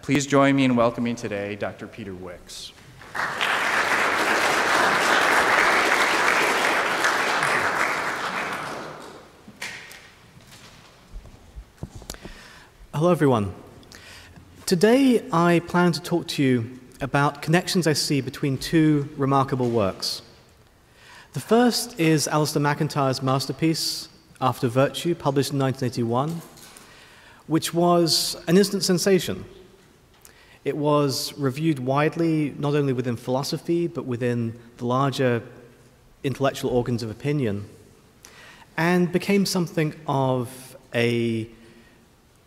Please join me in welcoming today Dr. Peter Wicks. Hello everyone. Today I plan to talk to you about connections I see between two remarkable works. The first is Alasdair MacIntyre's masterpiece, After Virtue, published in 1981, which was an instant sensation. It was reviewed widely, not only within philosophy, but within the larger intellectual organs of opinion, and became something of a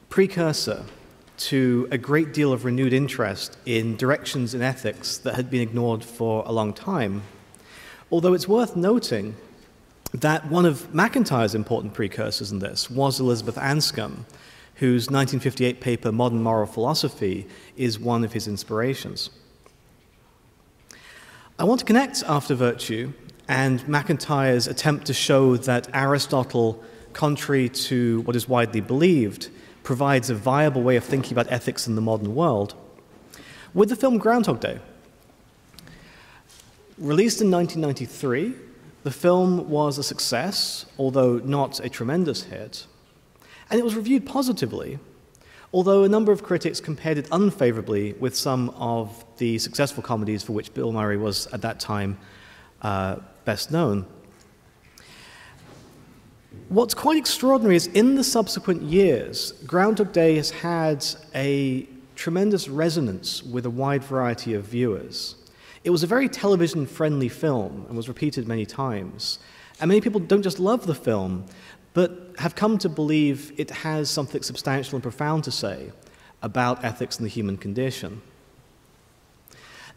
precursor to a great deal of renewed interest in directions in ethics that had been ignored for a long time. Although it's worth noting that one of MacIntyre's important precursors in this was Elizabeth Anscombe, whose 1958 paper, Modern Moral Philosophy, is one of his inspirations. I want to connect After Virtue and MacIntyre's attempt to show that Aristotle, contrary to what is widely believed, provides a viable way of thinking about ethics in the modern world, with the film Groundhog Day. Released in 1993, the film was a success, although not a tremendous hit, and it was reviewed positively, although a number of critics compared it unfavorably with some of the successful comedies for which Bill Murray was, at that time, best known. What's quite extraordinary is in the subsequent years, Groundhog Day has had a tremendous resonance with a wide variety of viewers. It was a very television-friendly film and was repeated many times. And many people don't just love the film, but have come to believe it has something substantial and profound to say about ethics and the human condition.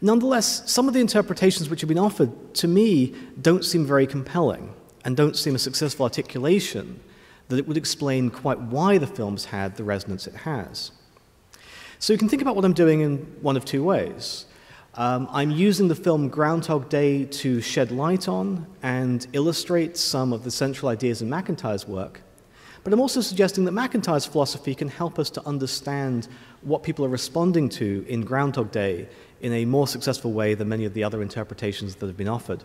Nonetheless, some of the interpretations which have been offered, to me, don't seem very compelling, and don't seem a successful articulation that it would explain quite why the film's had the resonance it has. So you can think about what I'm doing in one of two ways. I'm using the film Groundhog Day to shed light on and illustrate some of the central ideas in MacIntyre's work, but I'm also suggesting that MacIntyre's philosophy can help us to understand what people are responding to in Groundhog Day in a more successful way than many of the other interpretations that have been offered.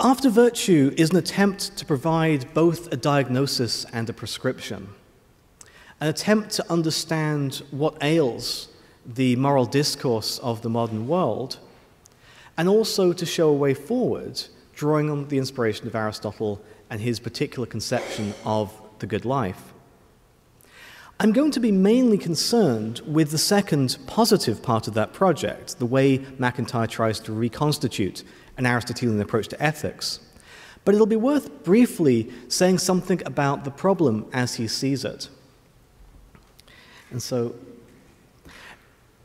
After Virtue is an attempt to provide both a diagnosis and a prescription, an attempt to understand what ails the moral discourse of the modern world, and also to show a way forward, drawing on the inspiration of Aristotle and his particular conception of the good life. I'm going to be mainly concerned with the second positive part of that project, the way MacIntyre tries to reconstitute an Aristotelian approach to ethics, but it'll be worth briefly saying something about the problem as he sees it. And so,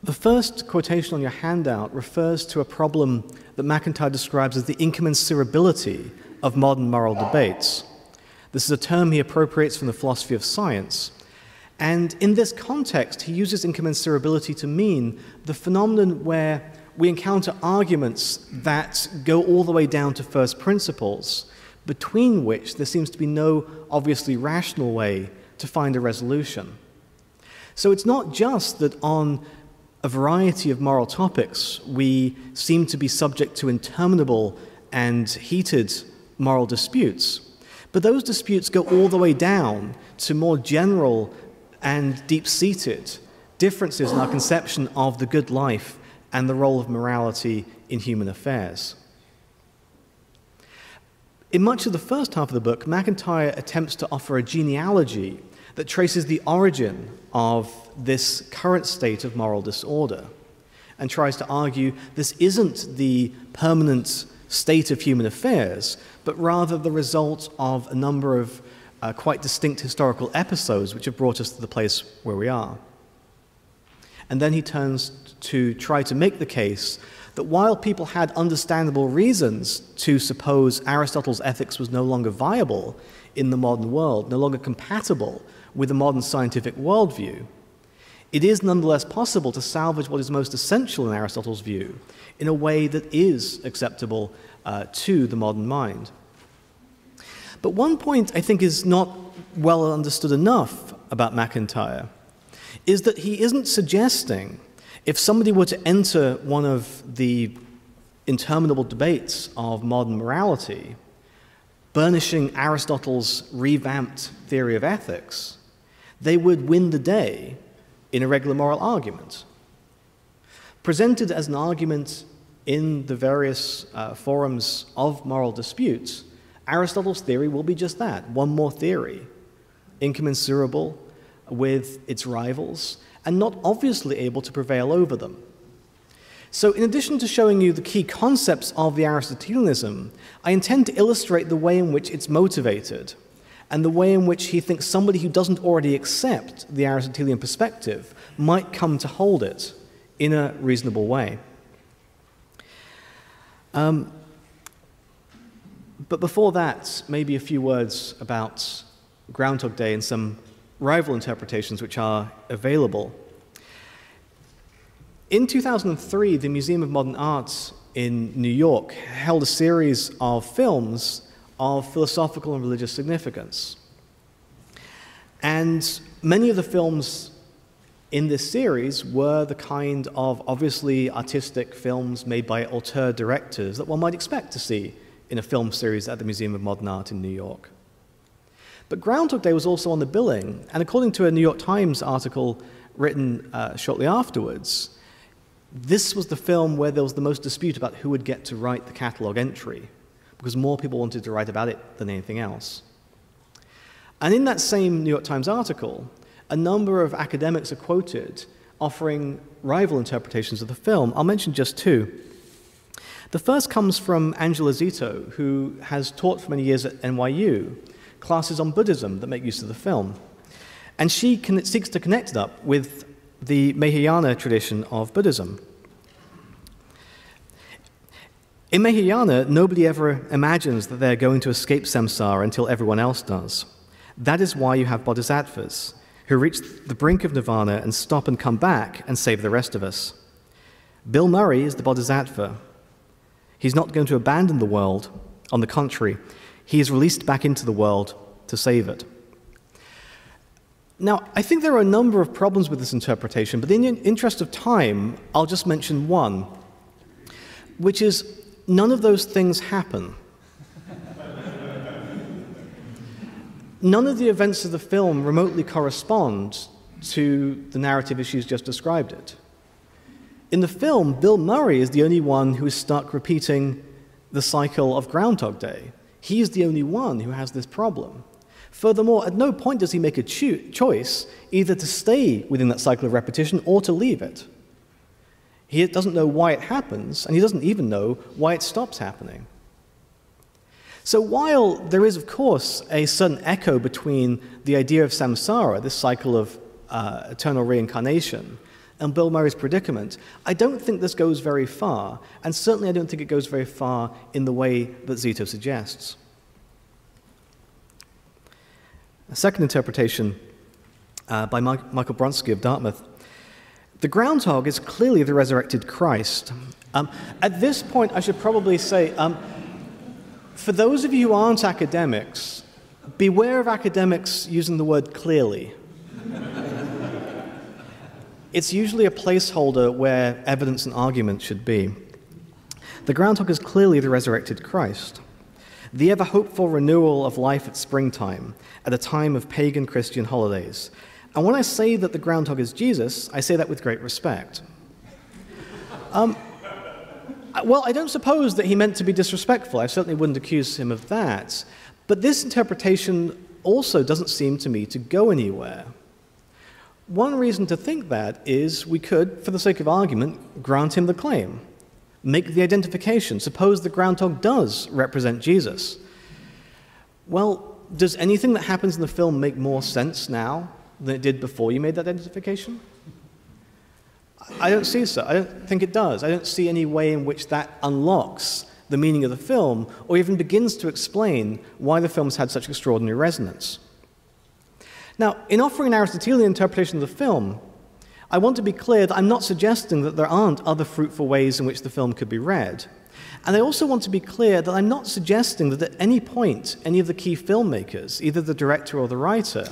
the first quotation on your handout refers to a problem that MacIntyre describes as the incommensurability of modern moral debates. This is a term he appropriates from the philosophy of science, and in this context, he uses incommensurability to mean the phenomenon where we encounter arguments that go all the way down to first principles, between which there seems to be no obviously rational way to find a resolution. So it's not just that on a variety of moral topics we seem to be subject to interminable and heated moral disputes, but those disputes go all the way down to more general and deep-seated differences in our conception of the good life and the role of morality in human affairs. In much of the first half of the book, MacIntyre attempts to offer a genealogy that traces the origin of this current state of moral disorder and tries to argue this isn't the permanent state of human affairs, but rather the result of a number of quite distinct historical episodes which have brought us to the place where we are. And then he turns to try to make the case that while people had understandable reasons to suppose Aristotle's ethics was no longer viable in the modern world, no longer compatible with the modern scientific worldview, it is nonetheless possible to salvage what is most essential in Aristotle's view in a way that is acceptable to the modern mind. But one point I think is not well understood enough about MacIntyre, is that he isn't suggesting if somebody were to enter one of the interminable debates of modern morality, burnishing Aristotle's revamped theory of ethics, they would win the day in a regular moral argument. Presented as an argument in the various forums of moral disputes, Aristotle's theory will be just that, one more theory, incommensurable with its rivals, and not obviously able to prevail over them. So in addition to showing you the key concepts of the Aristotelianism, I intend to illustrate the way in which it's motivated, and the way in which he thinks somebody who doesn't already accept the Aristotelian perspective might come to hold it in a reasonable way. But before that, maybe a few words about Groundhog Day and some rival interpretations which are available. In 2003, the Museum of Modern Art in New York held a series of films of philosophical and religious significance. And many of the films in this series were the kind of obviously artistic films made by auteur directors that one might expect to see in a film series at the Museum of Modern Art in New York. But Groundhog Day was also on the billing, and according to a New York Times article written shortly afterwards, this was the film where there was the most dispute about who would get to write the catalogue entry, because more people wanted to write about it than anything else. And in that same New York Times article, a number of academics are quoted offering rival interpretations of the film. I'll mention just two. The first comes from Angela Zito, who has taught for many years at NYU classes on Buddhism that make use of the film. And she seeks to connect it up with the Mahayana tradition of Buddhism. In Mahayana, nobody ever imagines that they're going to escape samsara until everyone else does. That is why you have bodhisattvas, who reach the brink of nirvana and stop and come back and save the rest of us. Bill Murray is the bodhisattva. He's not going to abandon the world. On the contrary, he is released back into the world to save it. Now, I think there are a number of problems with this interpretation, but in the interest of time, I'll just mention one, which is none of those things happen. None of the events of the film remotely correspond to the narrative issues just described it. In the film, Bill Murray is the only one who is stuck repeating the cycle of Groundhog Day. He is the only one who has this problem. Furthermore, at no point does he make a choice either to stay within that cycle of repetition or to leave it. He doesn't know why it happens, and he doesn't even know why it stops happening. So while there is, of course, a certain echo between the idea of samsara, this cycle of eternal reincarnation, and Bill Murray's predicament, I don't think this goes very far, and certainly I don't think it goes very far in the way that Zito suggests. A second interpretation by Michael Bronsky of Dartmouth. The groundhog is clearly the resurrected Christ. At this point, I should probably say, for those of you who aren't academics, beware of academics using the word clearly. It's usually a placeholder where evidence and argument should be. The groundhog is clearly the resurrected Christ. The ever-hopeful renewal of life at springtime, at a time of pagan Christian holidays. And when I say that the groundhog is Jesus, I say that with great respect. Well, I don't suppose that he meant to be disrespectful. I certainly wouldn't accuse him of that. But this interpretation also doesn't seem to me to go anywhere. One reason to think that is we could, for the sake of argument, grant him the claim. Make the identification. Suppose the groundhog does represent Jesus. Well, does anything that happens in the film make more sense now than it did before you made that identification? I don't see so. I don't think it does. I don't see any way in which that unlocks the meaning of the film or even begins to explain why the film's had such extraordinary resonance. Now, in offering an Aristotelian interpretation of the film, I want to be clear that I'm not suggesting that there aren't other fruitful ways in which the film could be read. And I also want to be clear that I'm not suggesting that at any point any of the key filmmakers, either the director or the writer,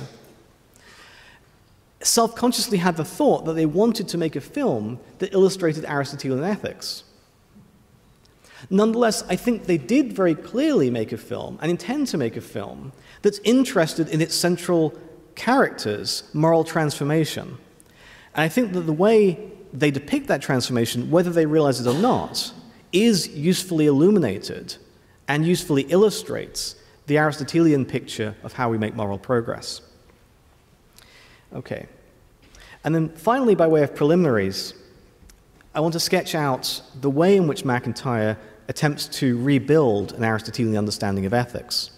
self-consciously had the thought that they wanted to make a film that illustrated Aristotelian ethics. Nonetheless, I think they did very clearly make a film, and intend to make a film, that's interested in its central character's moral transformation. And I think that the way they depict that transformation, whether they realize it or not, is usefully illuminated and usefully illustrates the Aristotelian picture of how we make moral progress. Okay. And then finally, by way of preliminaries, I want to sketch out the way in which MacIntyre attempts to rebuild an Aristotelian understanding of ethics.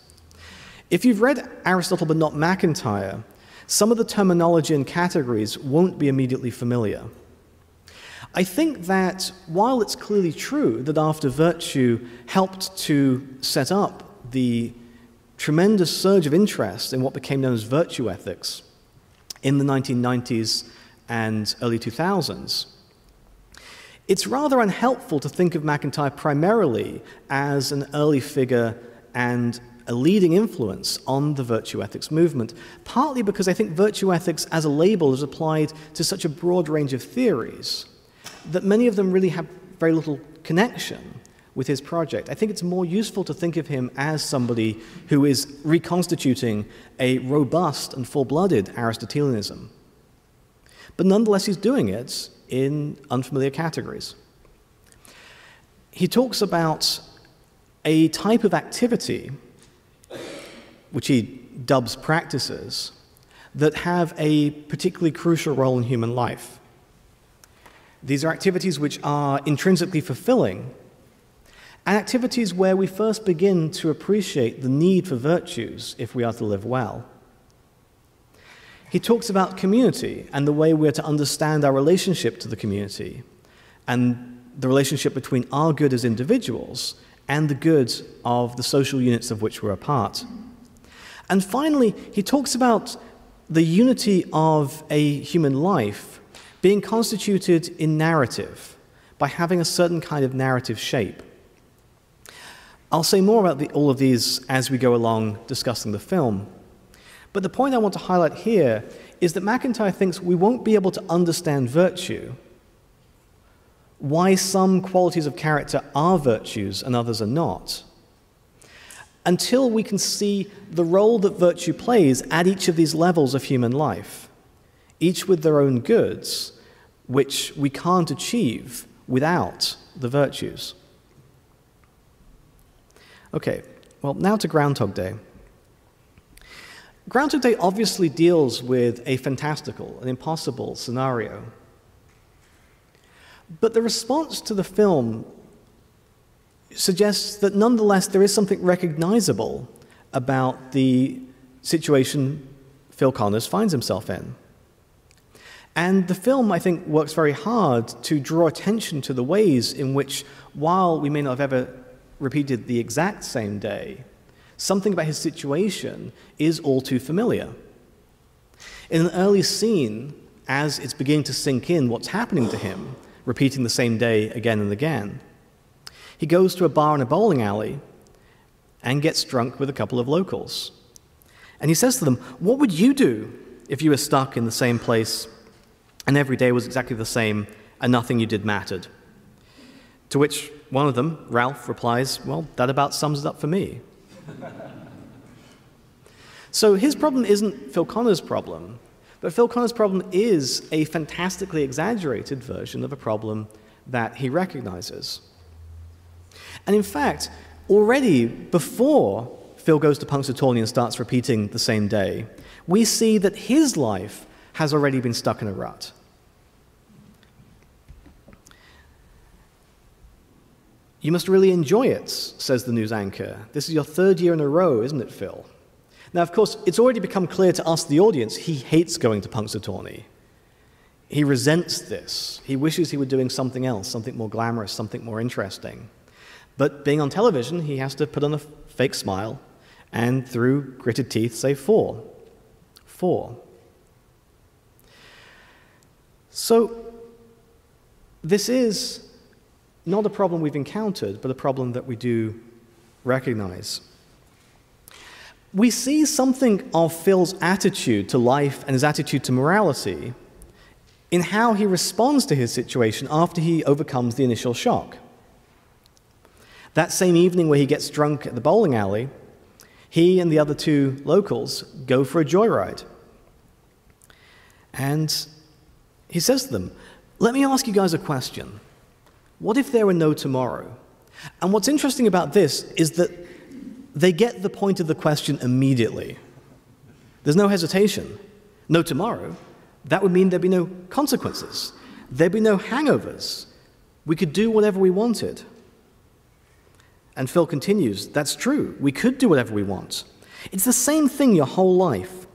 If you've read Aristotle but not MacIntyre, some of the terminology and categories won't be immediately familiar. I think that while it's clearly true that After Virtue helped to set up the tremendous surge of interest in what became known as virtue ethics in the 1990s and early 2000s, it's rather unhelpful to think of MacIntyre primarily as an early figure and a leading influence on the virtue ethics movement, partly because I think virtue ethics as a label is applied to such a broad range of theories that many of them really have very little connection with his project. I think it's more useful to think of him as somebody who is reconstituting a robust and full-blooded Aristotelianism. But nonetheless, he's doing it in unfamiliar categories. He talks about a type of activity, which he dubs practices, that have a particularly crucial role in human life. These are activities which are intrinsically fulfilling, and activities where we first begin to appreciate the need for virtues if we are to live well. He talks about community and the way we are to understand our relationship to the community and the relationship between our good as individuals and the good of the social units of which we're a part. And finally, he talks about the unity of a human life being constituted in narrative by having a certain kind of narrative shape. I'll say more about all of these as we go along discussing the film. But the point I want to highlight here is that MacIntyre thinks we won't be able to understand virtue, why some qualities of character are virtues and others are not, until we can see the role that virtue plays at each of these levels of human life, each with their own goods, which we can't achieve without the virtues. Okay, well, now to Groundhog Day. Groundhog Day obviously deals with a fantastical, an impossible scenario. But the response to the film suggests that nonetheless there is something recognizable about the situation Phil Connors finds himself in. And the film, I think, works very hard to draw attention to the ways in which, while we may not have ever repeated the exact same day, something about his situation is all too familiar. In an early scene, as it's beginning to sink in what's happening to him, repeating the same day again and again, he goes to a bar in a bowling alley and gets drunk with a couple of locals. And he says to them, "What would you do if you were stuck in the same place and every day was exactly the same and nothing you did mattered?" To which one of them, Ralph, replies, "Well, that about sums it up for me." So his problem isn't Phil Connors' problem, but Phil Connors' problem is a fantastically exaggerated version of a problem that he recognizes. And in fact, already before Phil goes to Punxsutawney and starts repeating the same day, we see that his life has already been stuck in a rut. "You must really enjoy it," says the news anchor. "This is your third year in a row, isn't it, Phil?" Now, of course, it's already become clear to us, the audience, he hates going to Punxsutawney. He resents this. He wishes he were doing something else, something more glamorous, something more interesting. But being on television, he has to put on a fake smile and, through gritted teeth, say "four." Four. So, this is not a problem we've encountered, but a problem that we do recognize. we see something of Phil's attitude to life and his attitude to morality in how he responds to his situation after he overcomes the initial shock. That same evening where he gets drunk at the bowling alley, he and the other two locals go for a joyride. And he says to them, "Let me ask you guys a question. What if there were no tomorrow?" And what's interesting about this is that they get the point of the question immediately. There's no hesitation. No tomorrow, that would mean there'd be no consequences. There'd be no hangovers. We could do whatever we wanted. And Phil continues, "That's true. We could do whatever we want. It's the same thing your whole life.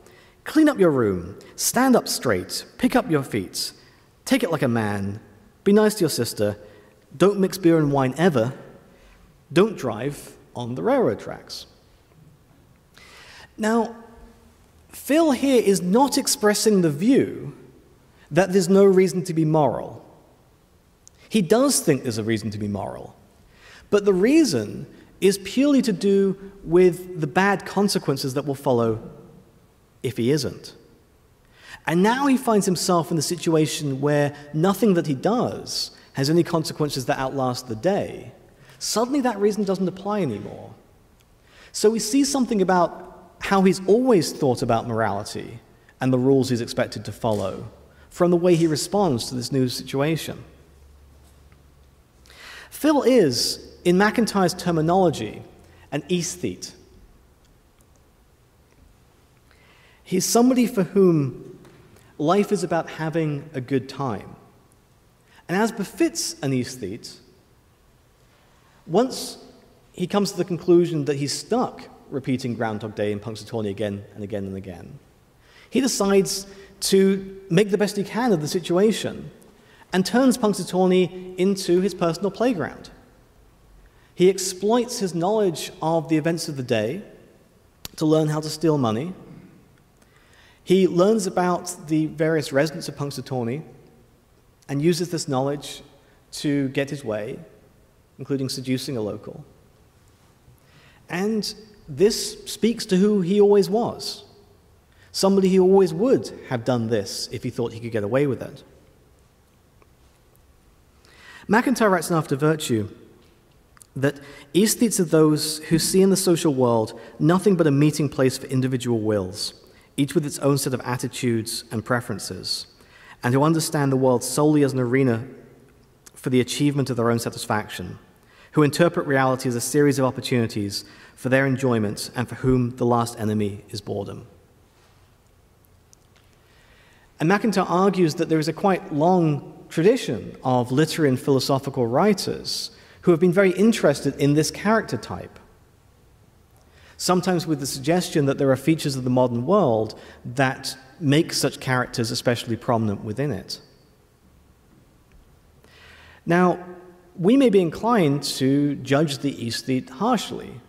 Clean up your room, stand up straight, pick up your feet, take it like a man, be nice to your sister, don't mix beer and wine ever, don't drive on the railroad tracks." Now, Phil here is not expressing the view that there's no reason to be moral. He does think there's a reason to be moral, but the reason is purely to do with the bad consequences that will follow if he isn't. And now he finds himself in the situation where nothing that he does has any consequences that outlast the day. Suddenly that reason doesn't apply anymore. So we see something about how he's always thought about morality and the rules he's expected to follow from the way he responds to this new situation. Phil is, in MacIntyre's terminology, an aesthete. He's somebody for whom life is about having a good time. And as befits an aesthete, once he comes to the conclusion that he's stuck repeating Groundhog Day and Punxsutawney again and again and again, he decides to make the best he can of the situation and turns Punxsutawney into his personal playground. He exploits his knowledge of the events of the day to learn how to steal money. He learns about the various residents of Punxsutawney and uses this knowledge to get his way, including seducing a local. And this speaks to who he always was, somebody who always would have done this if he thought he could get away with it. MacIntyre writes in After Virtue that aesthetes are those who see in the social world nothing but a meeting place for individual wills, each with its own set of attitudes and preferences, and who understand the world solely as an arena for the achievement of their own satisfaction, who interpret reality as a series of opportunities for their enjoyment and for whom the last enemy is boredom. And MacIntyre argues that there is a quite long tradition of literary and philosophical writers who have been very interested in this character type, sometimes with the suggestion that there are features of the modern world that make such characters especially prominent within it. Now, we may be inclined to judge the aesthete harshly,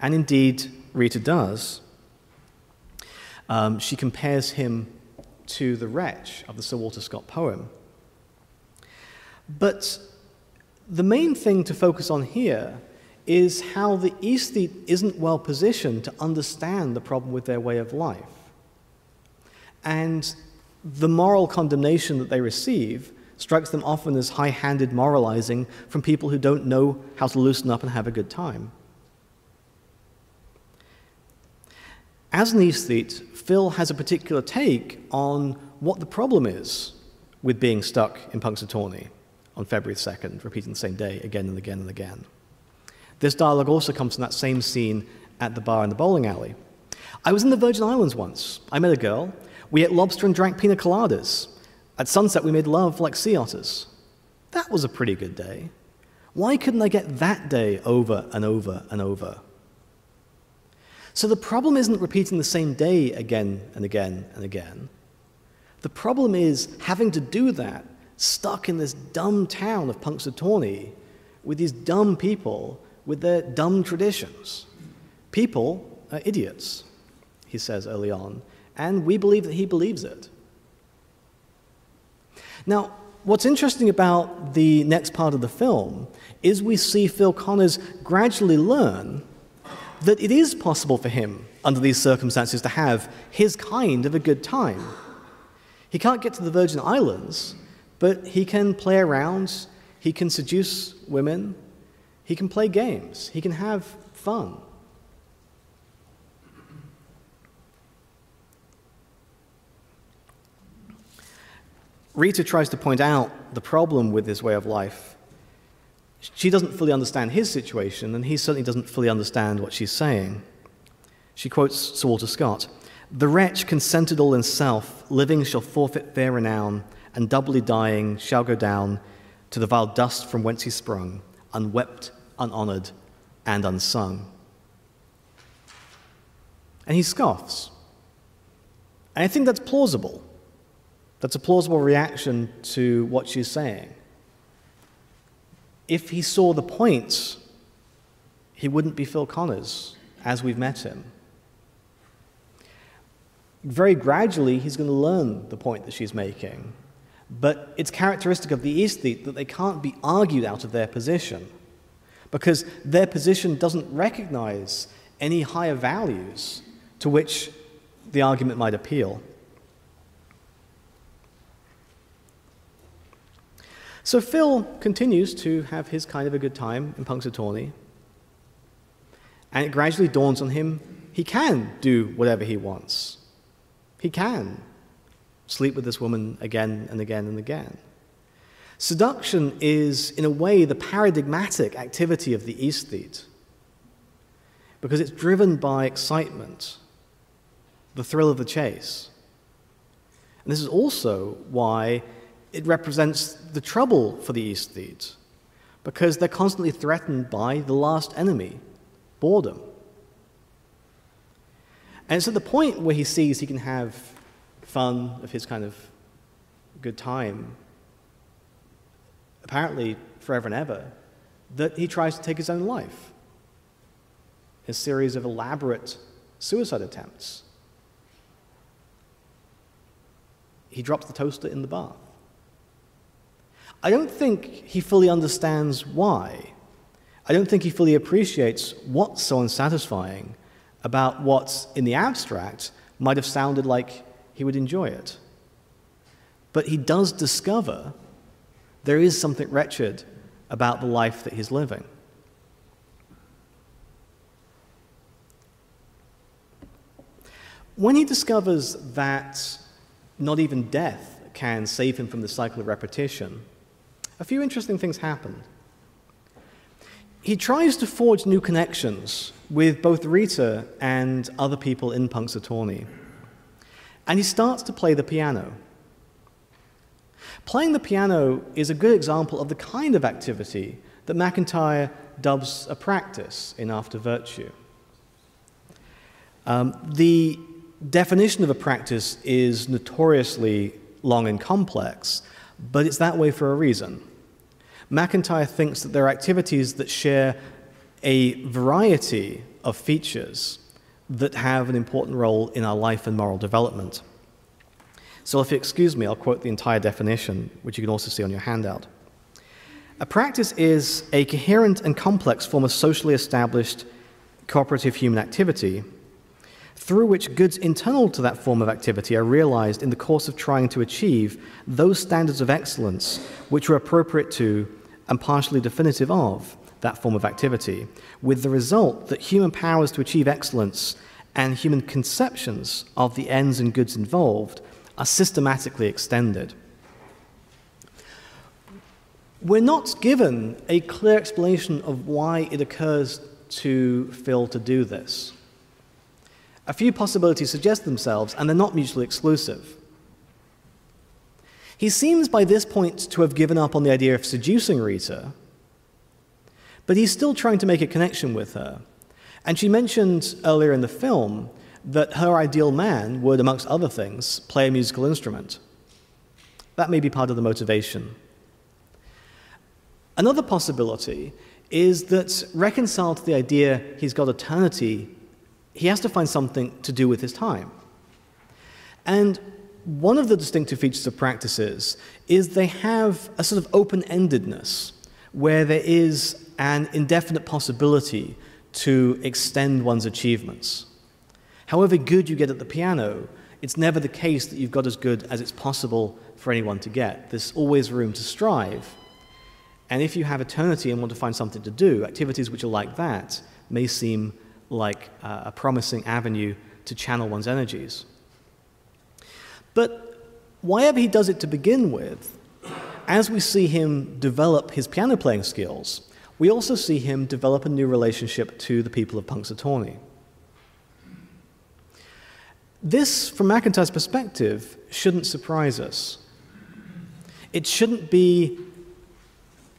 and indeed Rita does. She compares him to the wretch of the Sir Walter Scott poem. But the main thing to focus on here is how the aesthete isn't well positioned to understand the problem with their way of life. And the moral condemnation that they receive strikes them often as high-handed moralizing from people who don't know how to loosen up and have a good time. As an aesthete, Phil has a particular take on what the problem is with being stuck in Punxsutawney on February 2nd, repeating the same day again and again and again. This dialogue also comes from that same scene at the bar in the bowling alley. "I was in the Virgin Islands once. I met a girl. We ate lobster and drank pina coladas. At sunset, we made love like sea otters. That was a pretty good day. Why couldn't I get that day over and over and over?" So the problem isn't repeating the same day again and again and again. The problem is having to do that stuck in this dumb town of Punxsutawney with these dumb people with their dumb traditions. People are idiots, he says early on, and we believe that he believes it. Now, what's interesting about the next part of the film is we see Phil Connors gradually learn that it is possible for him, under these circumstances, to have his kind of a good time. He can't get to the Virgin Islands, but he can play around, he can seduce women, he can play games, he can have fun. Rita tries to point out the problem with his way of life. She doesn't fully understand his situation, and he certainly doesn't fully understand what she's saying. She quotes Sir Walter Scott, "The wretch consented all in self, living shall forfeit fair renown, and doubly dying shall go down to the vile dust from whence he sprung, unwept, unhonored, and unsung." And he scoffs. And I think that's plausible. That's a plausible reaction to what she's saying. If he saw the point, he wouldn't be Phil Connors as we've met him. Very gradually, he's going to learn the point that she's making. But it's characteristic of the aesthete that they can't be argued out of their position, because their position doesn't recognize any higher values to which the argument might appeal. So Phil continues to have his kind of a good time in Punxsutawney, and it gradually dawns on him he can do whatever he wants. He can sleep with this woman again and again and again. Seduction is, in a way, the paradigmatic activity of the aesthete, because it's driven by excitement, the thrill of the chase. And this is also why it represents the trouble for the aesthete, because they're constantly threatened by the last enemy, boredom. And it's at the point where he sees he can have fun of his kind of good time, apparently forever and ever, that he tries to take his own life, a series of elaborate suicide attempts. He drops the toaster in the bath. I don't think he fully understands why. I don't think he fully appreciates what's so unsatisfying about what, in the abstract, might have sounded like he would enjoy it. But he does discover there is something wretched about the life that he's living. When he discovers that not even death can save him from the cycle of repetition, a few interesting things happen. He tries to forge new connections with both Rita and other people in Punxsutawney, and he starts to play the piano. Playing the piano is a good example of the kind of activity that MacIntyre dubs a practice in After Virtue. The definition of a practice is notoriously long and complex, but it's that way for a reason. MacIntyre thinks that there are activities that share a variety of features that have an important role in our life and moral development. So if you excuse me, I'll quote the entire definition, which you can also see on your handout. A practice is a coherent and complex form of socially established cooperative human activity through which goods internal to that form of activity are realized in the course of trying to achieve those standards of excellence which are appropriate to and partially definitive of that form of activity, with the result that human powers to achieve excellence and human conceptions of the ends and goods involved are systematically extended. We're not given a clear explanation of why it occurs to Phil to do this. A few possibilities suggest themselves, and they're not mutually exclusive. He seems by this point to have given up on the idea of seducing Rita, but he's still trying to make a connection with her. And she mentioned earlier in the film that her ideal man would, amongst other things, play a musical instrument. That may be part of the motivation. Another possibility is that, reconciled to the idea he's got eternity, he has to find something to do with his time. And one of the distinctive features of practices is they have a sort of open-endedness, where there is an indefinite possibility to extend one's achievements. However good you get at the piano, it's never the case that you've got as good as it's possible for anyone to get. There's always room to strive. And if you have eternity and want to find something to do, activities which are like that may seem like a promising avenue to channel one's energies. But whatever he does it to begin with, as we see him develop his piano playing skills, we also see him develop a new relationship to the people of Punxsutawney. This, from MacIntyre's perspective, shouldn't surprise us. It shouldn't be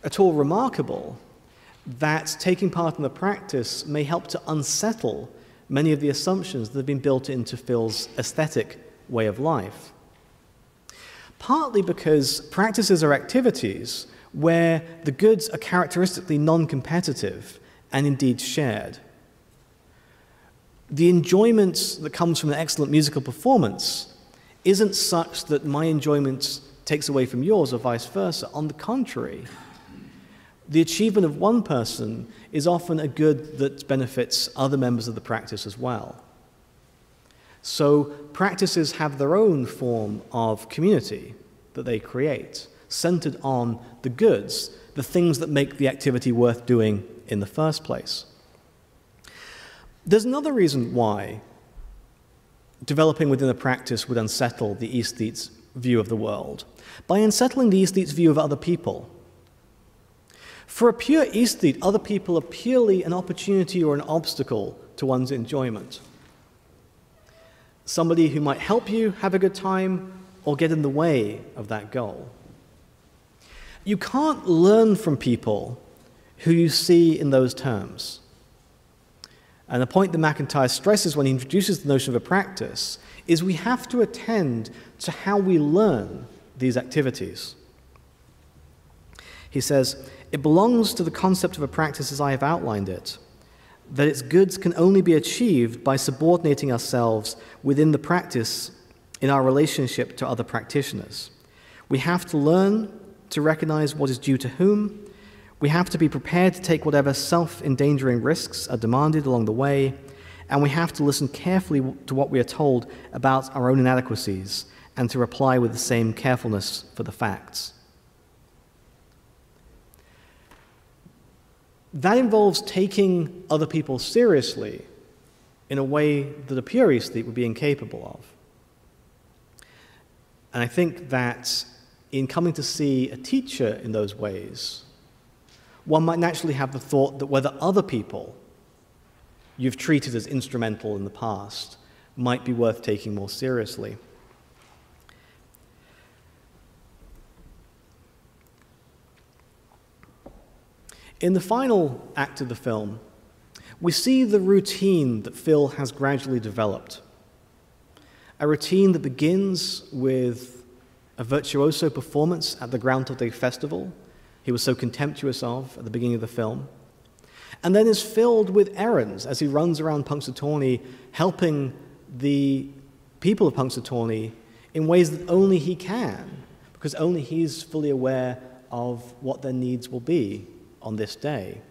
at all remarkable that taking part in the practice may help to unsettle many of the assumptions that have been built into Phil's aesthetic way of life. Partly because practices are activities where the goods are characteristically non-competitive and indeed shared. The enjoyment that comes from an excellent musical performance isn't such that my enjoyment takes away from yours or vice versa. On the contrary, the achievement of one person is often a good that benefits other members of the practice as well. So practices have their own form of community that they create, centered on the goods, the things that make the activity worth doing in the first place. There's another reason why developing within a practice would unsettle the aesthete's view of the world. By unsettling the aesthete's view of other people. For a pure aesthete, other people are purely an opportunity or an obstacle to one's enjoyment. Somebody who might help you have a good time or get in the way of that goal. You can't learn from people who you see in those terms. And the point that MacIntyre stresses when he introduces the notion of a practice is we have to attend to how we learn these activities. He says, "It belongs to the concept of a practice as I have outlined it, that its goods can only be achieved by subordinating ourselves within the practice in our relationship to other practitioners. We have to learn to recognize what is due to whom. We have to be prepared to take whatever self-endangering risks are demanded along the way, and we have to listen carefully to what we are told about our own inadequacies and to reply with the same carefulness for the facts." That involves taking other people seriously in a way that a pure aesthete would be incapable of. And I think that in coming to see a teacher in those ways, one might naturally have the thought that whether other people you've treated as instrumental in the past might be worth taking more seriously. In the final act of the film, we see the routine that Phil has gradually developed. A routine that begins with a virtuoso performance at the Groundhog Day Festival he was so contemptuous of at the beginning of the film, and then is filled with errands as he runs around Punxsutawney, helping the people of Punxsutawney in ways that only he can, because only he's fully aware of what their needs will be on this day.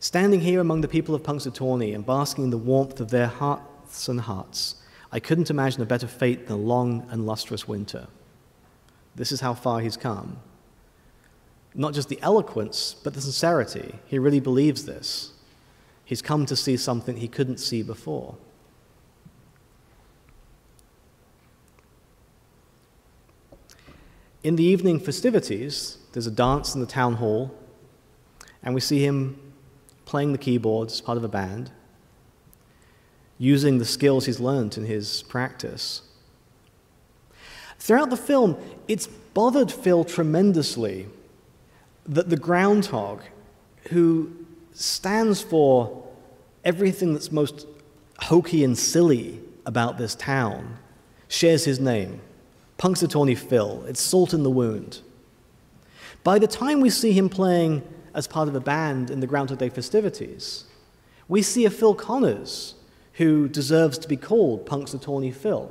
Standing here among the people of Punxsutawney and basking in the warmth of their hearths and huts, I couldn't imagine a better fate than a long and lustrous winter. This is how far he's come. Not just the eloquence, but the sincerity. He really believes this. He's come to see something he couldn't see before. In the evening festivities, there's a dance in the town hall, and we see him playing the keyboards as part of a band, using the skills he's learned in his practice. Throughout the film, it's bothered Phil tremendously that the groundhog, who stands for everything that's most hokey and silly about this town, shares his name. Punxsutawney Phil, it's salt in the wound. By the time we see him playing as part of a band in the Groundhog Day festivities, we see a Phil Connors who deserves to be called Punxsutawney Phil.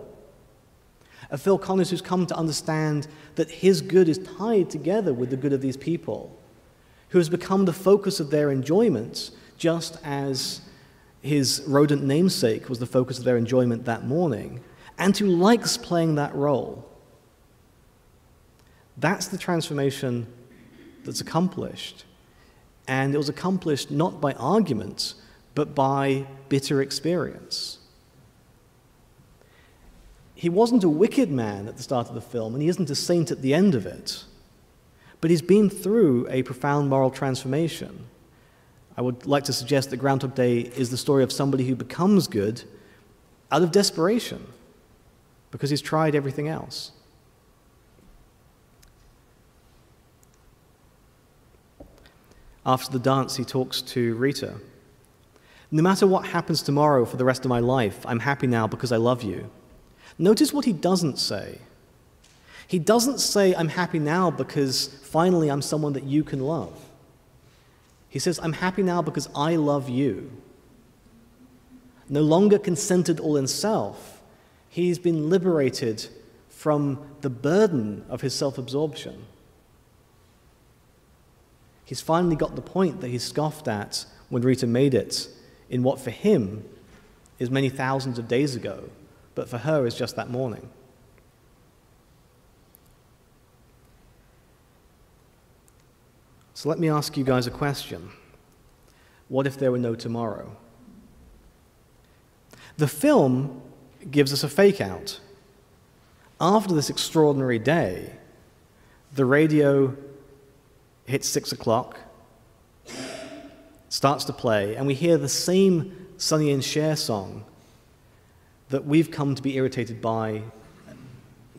A Phil Connors who's come to understand that his good is tied together with the good of these people, who has become the focus of their enjoyments, just as his rodent namesake was the focus of their enjoyment that morning, and who likes playing that role. That's the transformation that's accomplished. And it was accomplished not by arguments, but by bitter experience. He wasn't a wicked man at the start of the film, and he isn't a saint at the end of it. But he's been through a profound moral transformation. I would like to suggest that Groundhog Day is the story of somebody who becomes good out of desperation, because he's tried everything else. After the dance, he talks to Rita. "No matter what happens tomorrow for the rest of my life, I'm happy now because I love you." Notice what he doesn't say. He doesn't say, "I'm happy now because finally I'm someone that you can love." He says, "I'm happy now because I love you." No longer consented all in self, he's been liberated from the burden of his self-absorption. He's finally got the point that he scoffed at when Rita made it in what for him is many thousands of days ago, but for her is just that morning. So let me ask you guys a question. What if there were no tomorrow? The film gives us a fake out. After this extraordinary day, the radio hits 6 o'clock, starts to play, and we hear the same Sonny and Cher song that we've come to be irritated by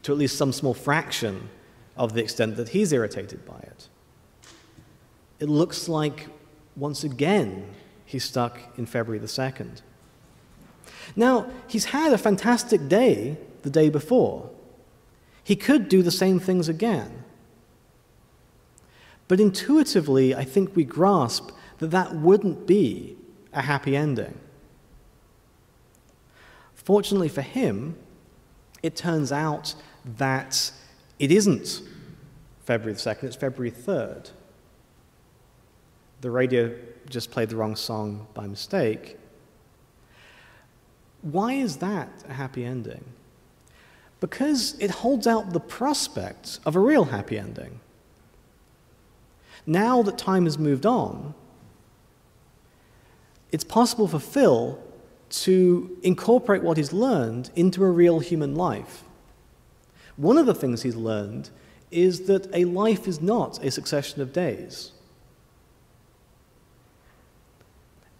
to at least some small fraction of the extent that he's irritated by it. It looks like, once again, he's stuck in February the 2nd. Now, he's had a fantastic day the day before. He could do the same things again. But intuitively, I think we grasp that that wouldn't be a happy ending. Fortunately for him, it turns out that it isn't February the 2nd, it's February 3rd. The radio just played the wrong song by mistake. Why is that a happy ending? Because it holds out the prospect of a real happy ending. Now that time has moved on, it's possible for Phil to incorporate what he's learned into a real human life. One of the things he's learned is that a life is not a succession of days.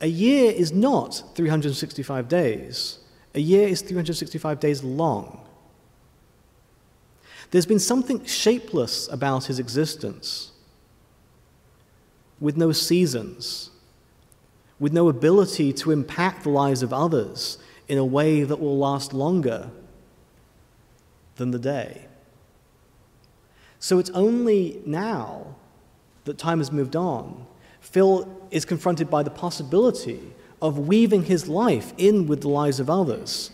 A year is not 365 days. A year is 365 days long. There's been something shapeless about his existence, with no seasons, with no ability to impact the lives of others in a way that will last longer than the day. So it's only now that time has moved on, Phil is confronted by the possibility of weaving his life in with the lives of others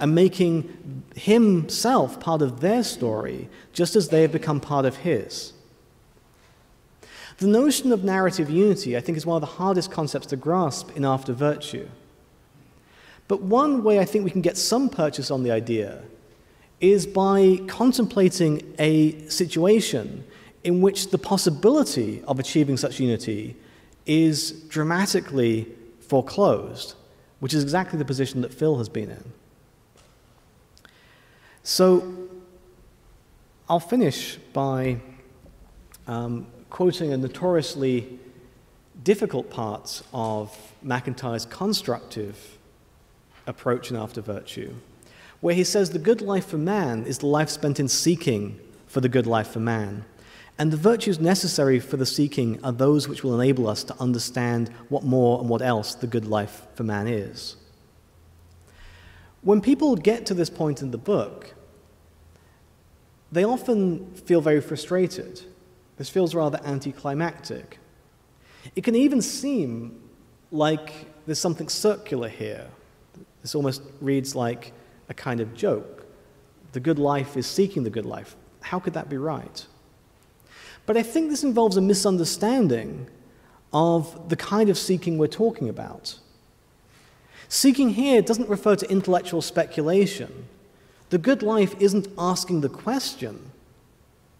and making himself part of their story, just as they have become part of his. The notion of narrative unity, I think, is one of the hardest concepts to grasp in After Virtue. But one way I think we can get some purchase on the idea is by contemplating a situation in which the possibility of achieving such unity is dramatically foreclosed, which is exactly the position that Phil has been in. So I'll finish by quoting a notoriously difficult part of MacIntyre's constructive approach in After Virtue, where he says, "The good life for man is the life spent in seeking for the good life for man. And the virtues necessary for the seeking are those which will enable us to understand what more and what else the good life for man is." When people get to this point in the book, they often feel very frustrated. This feels rather anticlimactic. It can even seem like there's something circular here. This almost reads like a kind of joke. The good life is seeking the good life. How could that be right? But I think this involves a misunderstanding of the kind of seeking we're talking about. Seeking here doesn't refer to intellectual speculation. The good life isn't asking the question,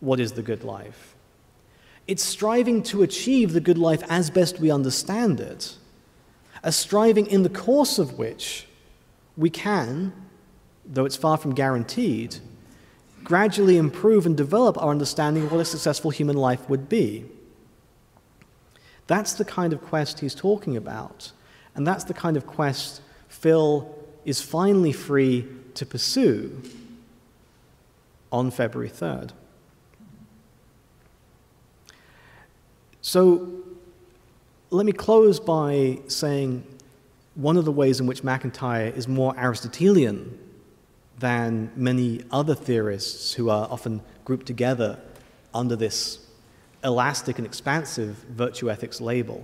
what is the good life? It's striving to achieve the good life as best we understand it, a striving in the course of which we can, though it's far from guaranteed, gradually improve and develop our understanding of what a successful human life would be. That's the kind of quest he's talking about, and that's the kind of quest Phil is finally free to pursue on February 3rd. So let me close by saying one of the ways in which MacIntyre is more Aristotelian than many other theorists who are often grouped together under this elastic and expansive virtue ethics label.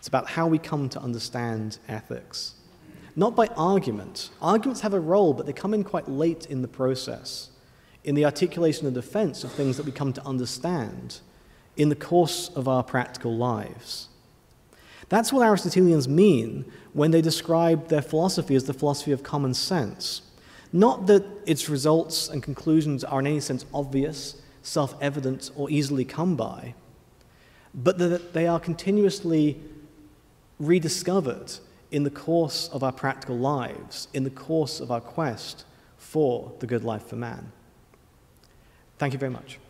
It's about how we come to understand ethics. Not by argument. Arguments have a role, but they come in quite late in the process, in the articulation and defense of things that we come to understand in the course of our practical lives. That's what Aristotelians mean when they describe their philosophy as the philosophy of common sense. Not that its results and conclusions are in any sense obvious, self-evident, or easily come by, but that they are continuously rediscovered in the course of our practical lives, in the course of our quest for the good life for man. Thank you very much.